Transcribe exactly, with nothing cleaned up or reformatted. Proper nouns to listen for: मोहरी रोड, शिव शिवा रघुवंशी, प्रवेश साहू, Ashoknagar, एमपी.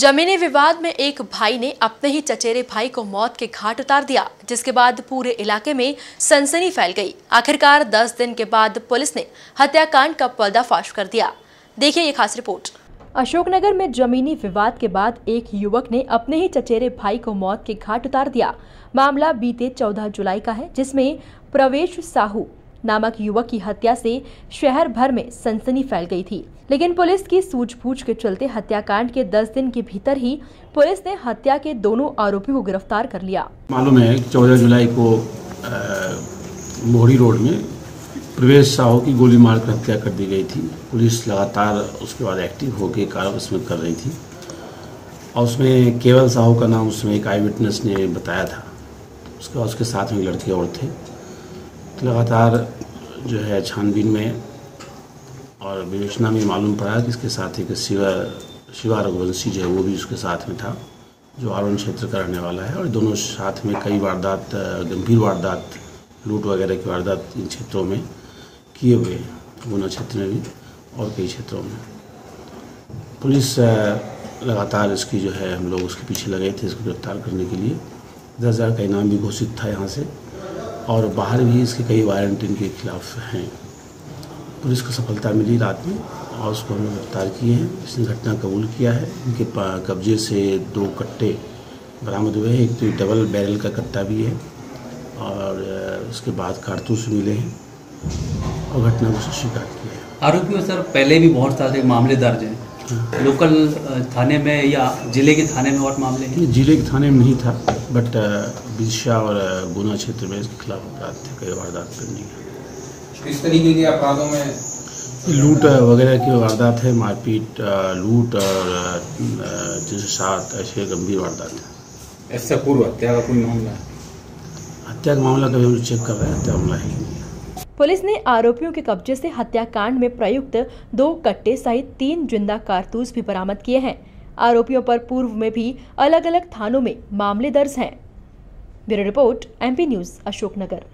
जमीनी विवाद में एक भाई ने अपने ही चचेरे भाई को मौत के घाट उतार दिया, जिसके बाद पूरे इलाके में सनसनी फैल गई। आखिरकार दस दिन के बाद पुलिस ने हत्याकांड का पर्दाफाश कर दिया। देखिए ये खास रिपोर्ट। अशोकनगर में जमीनी विवाद के बाद एक युवक ने अपने ही चचेरे भाई को मौत के घाट उतार दिया। मामला बीते चौदह जुलाई का है, जिसमें प्रवेश साहू नामक युवक की हत्या से शहर भर में सनसनी फैल गई थी, लेकिन पुलिस की सूझबूझ के चलते हत्याकांड के दस दिन के भीतर ही पुलिस ने हत्या के दोनों आरोपियों को गिरफ्तार कर लिया। मालूम है चौदह जुलाई को मोहरी रोड में प्रवेश साहू की गोली मारकर हत्या कर दी गई थी। पुलिस लगातार उसके बाद एक्टिव होकर कार्रवाई उसमें कर रही थी और उसमें केवल साहू का नाम उसमें एक आई विटनेस ने बताया था। उसके बाद उसके साथ में लड़के और थे। लगातार जो है छानबीन में और विवेचना में मालूम पड़ा कि इसके साथ एक शिवा शिवा रघुवंशी जो है वो भी उसके साथ में था, जो आरोन क्षेत्र का रहने वाला है। और दोनों साथ में कई वारदात, गंभीर वारदात, लूट वगैरह की वारदात इन क्षेत्रों में किए हुए हैं, गुना क्षेत्र में भी और कई क्षेत्रों में। पुलिस लगातार इसकी जो है हम लोग उसके पीछे लगे थे इसको गिरफ्तार करने के लिए। दस हज़ार का इनाम भी घोषित था यहाँ से और बाहर भी इसके कई वारंट इनके खिलाफ हैं। पुलिस को सफलता मिली रात में और उसको हमने गिरफ्तार किए हैं। इसने घटना कबूल किया है। इनके कब्जे से दो कट्टे बरामद हुए हैं, एक तो डबल बैरल का कट्टा भी है और उसके बाद कारतूस मिले हैं और घटना को स्वीकार किया है। आरोपियों सर पहले भी बहुत सारे मामले दर्ज हैं। हाँ। लोकल थाने में या जिले के थाने में और मामले हैं? जिले के थाने में नहीं था, बट विदिशा और गुना क्षेत्र में इसके खिलाफ अपराध थे, कई वारदात करनी है। इस तरीके के अपराधों में लूट वगैरह की वारदात है, मारपीट, लूट और जैसे सात ऐसे गंभीर वारदात है। इससे पूर्व हत्या का कोई मामला? हत्या का मामला कभी हम चेक कर रहे हैं, हत्या मामला है। पुलिस ने आरोपियों के कब्जे से हत्याकांड में प्रयुक्त दो कट्टे सहित तीन जिंदा कारतूस भी बरामद किए हैं। आरोपियों पर पूर्व में भी अलग अलग थानों में मामले दर्ज हैं। Bureau report एमपी news Ashoknagar.